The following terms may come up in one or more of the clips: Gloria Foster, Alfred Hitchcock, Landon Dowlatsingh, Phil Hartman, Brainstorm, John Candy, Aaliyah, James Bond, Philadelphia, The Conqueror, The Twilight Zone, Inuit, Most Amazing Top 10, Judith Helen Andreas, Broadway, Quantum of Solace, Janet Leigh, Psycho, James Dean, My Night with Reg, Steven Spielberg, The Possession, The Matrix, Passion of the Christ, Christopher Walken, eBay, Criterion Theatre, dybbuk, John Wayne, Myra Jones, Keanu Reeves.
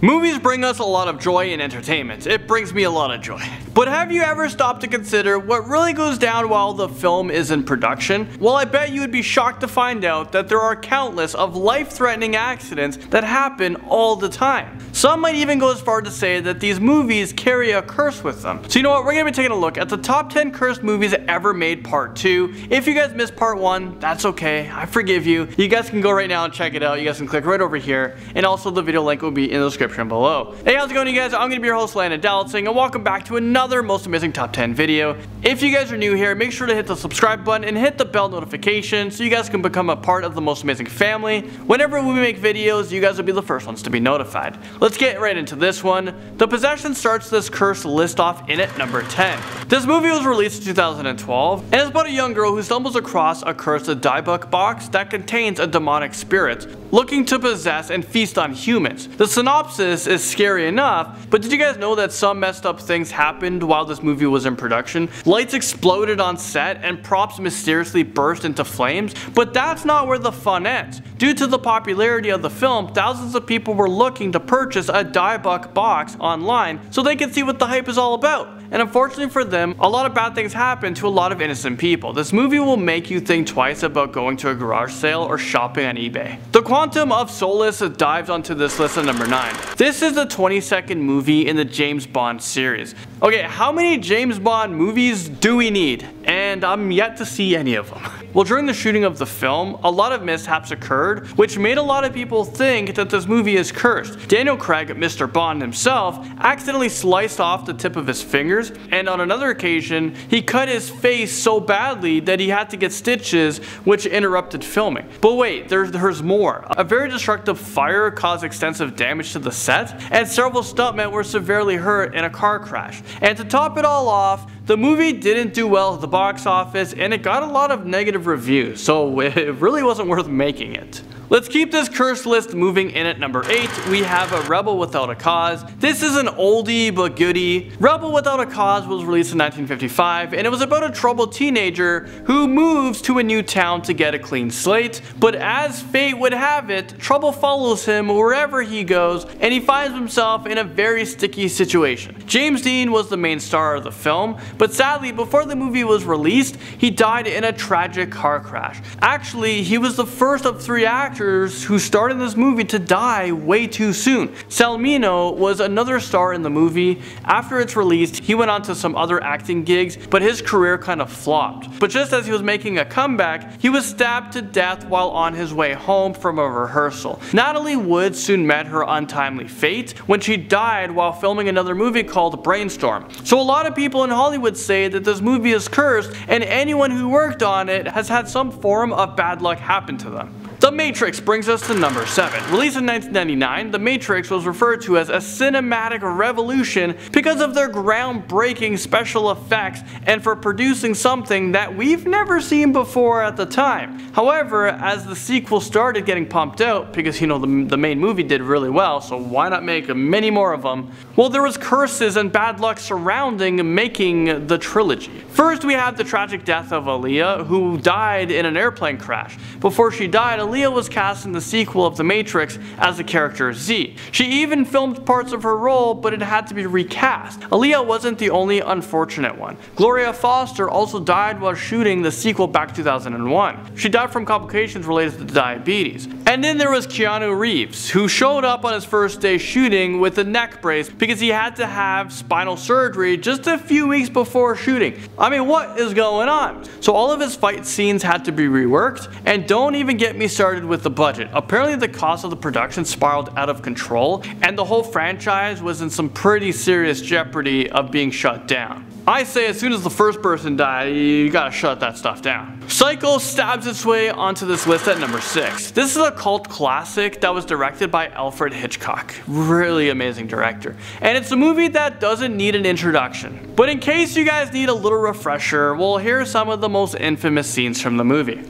Movies bring us a lot of joy and entertainment. It brings me a lot of joy. But have you ever stopped to consider what really goes down while the film is in production? Well, I bet you would be shocked to find out that there are countless of life-threatening accidents that happen all the time. Some might even go as far to say that these movies carry a curse with them. So you know what, we're going to be taking a look at the top 10 cursed movies ever made part 2. If you guys missed part 1, that's okay, I forgive you. You guys can go right now and check it out. You guys can click right over here, and also the video link will be in the description below. Hey, how's it going, you guys? I'm gonna be your host, Landon Dowlatsingh, and welcome back to another most amazing top 10 video. If you guys are new here, make sure to hit the subscribe button and hit the bell notification so you guys can become a part of the most amazing family. Whenever we make videos, you guys will be the first ones to be notified. Let's get right into this one. The Possession starts this cursed list off in at number 10. This movie was released in 2012, and it's about a young girl who stumbles across a cursed dybbuk box that contains a demonic spirit looking to possess and feast on humans. The synopsis is scary enough, but did you guys know that some messed up things happened while this movie was in production? Lights exploded on set and props mysteriously burst into flames, but that's not where the fun ends. Due to the popularity of the film, thousands of people were looking to purchase a dybbuk box online so they could see what the hype is all about. And unfortunately for them, a lot of bad things happen to a lot of innocent people. This movie will make you think twice about going to a garage sale or shopping on eBay. The Quantum of Solace dives onto this list at number 9. This is the 22nd movie in the James Bond series. Okay, how many James Bond movies do we need? And I'm yet to see any of them. Well, during the shooting of the film, a lot of mishaps occurred, which made a lot of people think that this movie is cursed. Daniel Craig, Mr. Bond himself, accidentally sliced off the tip of his fingers, and on another occasion, he cut his face so badly that he had to get stitches, which interrupted filming. But wait, there's more. A very destructive fire caused extensive damage to the set, and several stuntmen were severely hurt in a car crash. And to top it all off, the movie didn't do well at the box office, and it got a lot of negative reviews, so it really wasn't worth making it. Let's keep this curse list moving in at number 8. We have a Rebel Without a Cause. This is an oldie but goodie. Rebel Without a Cause was released in 1955, and it was about a troubled teenager who moves to a new town to get a clean slate. But as fate would have it, trouble follows him wherever he goes, and he finds himself in a very sticky situation. James Dean was the main star of the film, but sadly, before the movie was released, he died in a tragic car crash. Actually, he was the first of 3 actors who starred in this movie to die way too soon. Salmino was another star in the movie. After its release, he went on to some other acting gigs, but his career kind of flopped. But just as he was making a comeback, he was stabbed to death while on his way home from a rehearsal. Natalie Wood soon met her untimely fate when she died while filming another movie called Brainstorm. So a lot of people in Hollywood say that this movie is cursed, and anyone who worked on it has had some form of bad luck happen to them. The Matrix brings us to number 7. Released in 1999, The Matrix was referred to as a cinematic revolution because of their groundbreaking special effects and for producing something that we've never seen before at the time. However, as the sequel started getting pumped out, because you know the main movie did really well, so why not make many more of them? Well, there was curses and bad luck surrounding making the trilogy. First, we have the tragic death of Aaliyah, who died in an airplane crash. Before she died, Aaliyah was cast in the sequel of The Matrix as the character Z. She even filmed parts of her role, but it had to be recast. Aaliyah wasn't the only unfortunate one. Gloria Foster also died while shooting the sequel back in 2001. She died from complications related to diabetes. And then there was Keanu Reeves, who showed up on his first day shooting with a neck brace because he had to have spinal surgery just a few weeks before shooting. I mean, what is going on? So all of his fight scenes had to be reworked, and don't even get me started with the budget. Apparently the cost of the production spiraled out of control, and the whole franchise was in some pretty serious jeopardy of being shut down. I say as soon as the first person died, you gotta shut that stuff down. Psycho stabs its way onto this list at number 6. This is a cult classic that was directed by Alfred Hitchcock. Really amazing director. And it's a movie that doesn't need an introduction. But in case you guys need a little refresher, we'll hear some of the most infamous scenes from the movie.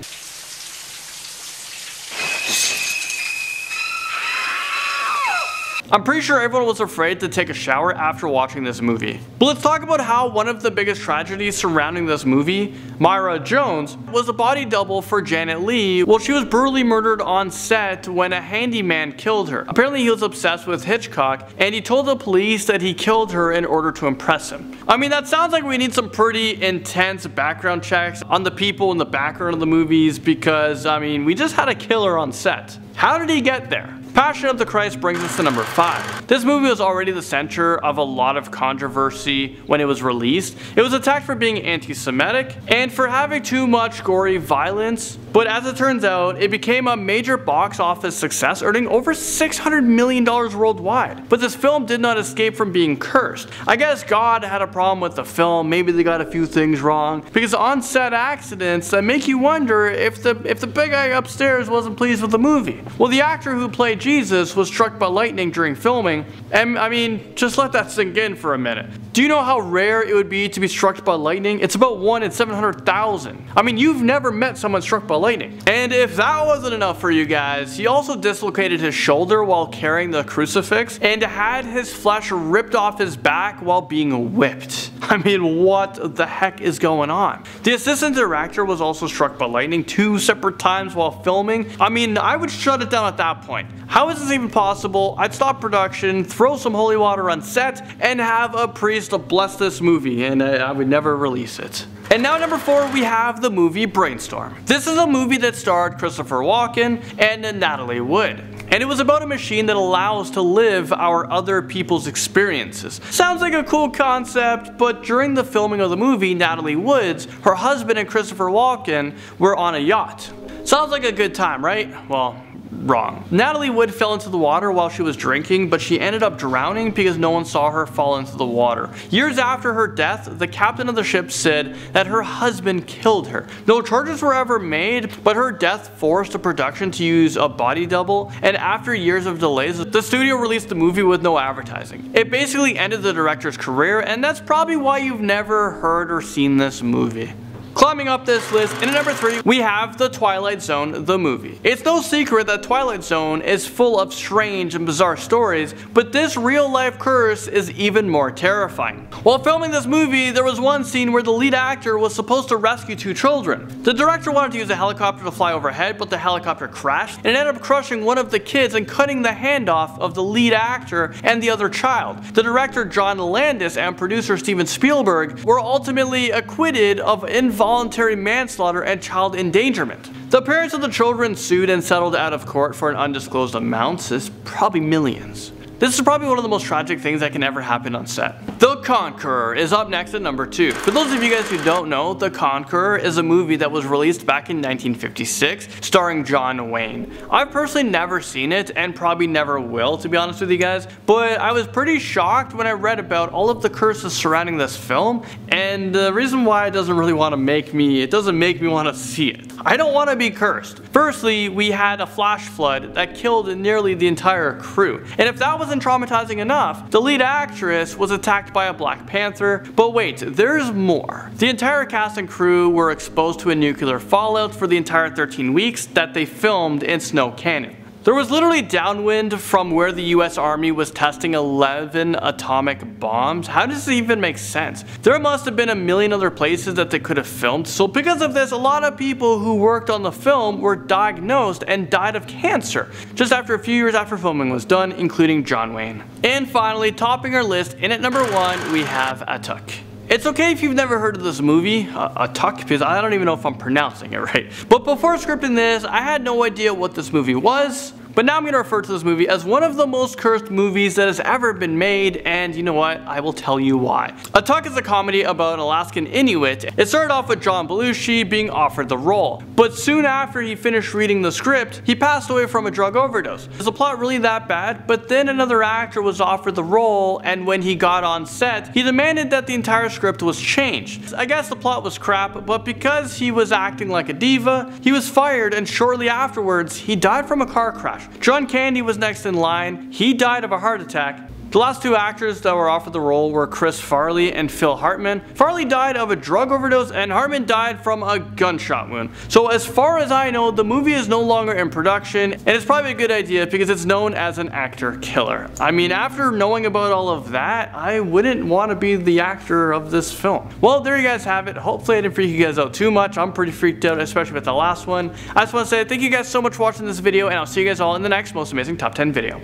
I'm pretty sure everyone was afraid to take a shower after watching this movie. But let's talk about how one of the biggest tragedies surrounding this movie, Myra Jones, was the body double for Janet Leigh while she was brutally murdered on set when a handyman killed her. Apparently he was obsessed with Hitchcock and he told the police that he killed her in order to impress him. I mean, that sounds like we need some pretty intense background checks on the people in the background of the movies because, I mean, we just had a killer on set. How did he get there? Passion of the Christ brings us to number 5. This movie was already the center of a lot of controversy when it was released. It was attacked for being anti-Semitic and for having too much gory violence, but as it turns out, it became a major box office success, earning over $600 million worldwide. But this film did not escape from being cursed. I guess God had a problem with the film, maybe they got a few things wrong, because on-set accidents that make you wonder if the big guy upstairs wasn't pleased with the movie. Well, the actor who played Jesus was struck by lightning during filming, and I mean, just let that sink in for a minute. Do you know how rare it would be to be struck by lightning? It's about 1 in 700,000. I mean, you've never met someone struck by lightning. And if that wasn't enough for you guys, he also dislocated his shoulder while carrying the crucifix and had his flesh ripped off his back while being whipped. I mean, what the heck is going on? The assistant director was also struck by lightning 2 separate times while filming. I mean, I would shut it down at that point. How is this even possible? I'd stop production, throw some holy water on set, and have a priest bless this movie, and I would never release it. And now number 4, we have the movie Brainstorm. This is a movie that starred Christopher Walken and Natalie Wood. And it was about a machine that allows to live our other people's experiences. Sounds like a cool concept, but during the filming of the movie, Natalie Wood, her husband, and Christopher Walken were on a yacht. Sounds like a good time, right? Well, wrong. Natalie Wood fell into the water while she was drinking, but she ended up drowning because no one saw her fall into the water. Years after her death, the captain of the ship said that her husband killed her. No charges were ever made, but her death forced the production to use a body double, and after years of delays, the studio released the movie with no advertising. It basically ended the director's career, and that's probably why you've never heard or seen this movie. Climbing up this list, and at number 3, we have The Twilight Zone, the movie. It's no secret that Twilight Zone is full of strange and bizarre stories, but this real-life curse is even more terrifying. While filming this movie, there was one scene where the lead actor was supposed to rescue 2 children. The director wanted to use a helicopter to fly overhead, but the helicopter crashed, and it ended up crushing one of the kids and cutting the hand off of the lead actor and the other child. The director, John Landis, and producer Steven Spielberg were ultimately acquitted of involuntary manslaughter and child endangerment. The parents of the children sued and settled out of court for an undisclosed amount. It's probably millions. This is probably one of the most tragic things that can ever happen on set. The Conqueror is up next at number 2. For those of you guys who don't know, The Conqueror is a movie that was released back in 1956, starring John Wayne. I've personally never seen it and probably never will, to be honest with you guys, but I was pretty shocked when I read about all of the curses surrounding this film, and the reason why it doesn't make me want to see it. I don't want to be cursed. Firstly, we had a flash flood that killed nearly the entire crew, and if that wasn't traumatizing enough, the lead actress was attacked by a Black Panther. But wait, there's more. The entire cast and crew were exposed to a nuclear fallout for the entire 13 weeks that they filmed in Snow Canyon. There was literally downwind from where the US Army was testing 11 atomic bombs. How does this even make sense? There must have been a million other places that they could have filmed, so because of this, a lot of people who worked on the film were diagnosed and died of cancer just after a few years after filming was done, including John Wayne. And finally, topping our list, in at number 1, we have Atuk. It's okay if you've never heard of this movie, Atuk, because I don't even know if I'm pronouncing it right. But before scripting this, I had no idea what this movie was, but now I'm going to refer to this movie as one of the most cursed movies that has ever been made, and you know what, I will tell you why. Atuk is a comedy about an Alaskan Inuit. It started off with John Belushi being offered the role, but soon after he finished reading the script, he passed away from a drug overdose. Is the plot really that bad? But then another actor was offered the role, and when he got on set, he demanded that the entire script was changed. I guess the plot was crap, but because he was acting like a diva, he was fired, and shortly afterwards, he died from a car crash. John Candy was next in line. He died of a heart attack. The last two actors that were offered the role were Chris Farley and Phil Hartman. Farley died of a drug overdose and Hartman died from a gunshot wound. So as far as I know, the movie is no longer in production, and it's probably a good idea because it's known as an actor killer. I mean, after knowing about all of that, I wouldn't want to be the actor of this film. Well, there you guys have it. Hopefully I didn't freak you guys out too much. I'm pretty freaked out, especially with the last one. I just want to say thank you guys so much for watching this video, and I'll see you guys all in the next most amazing top 10 video.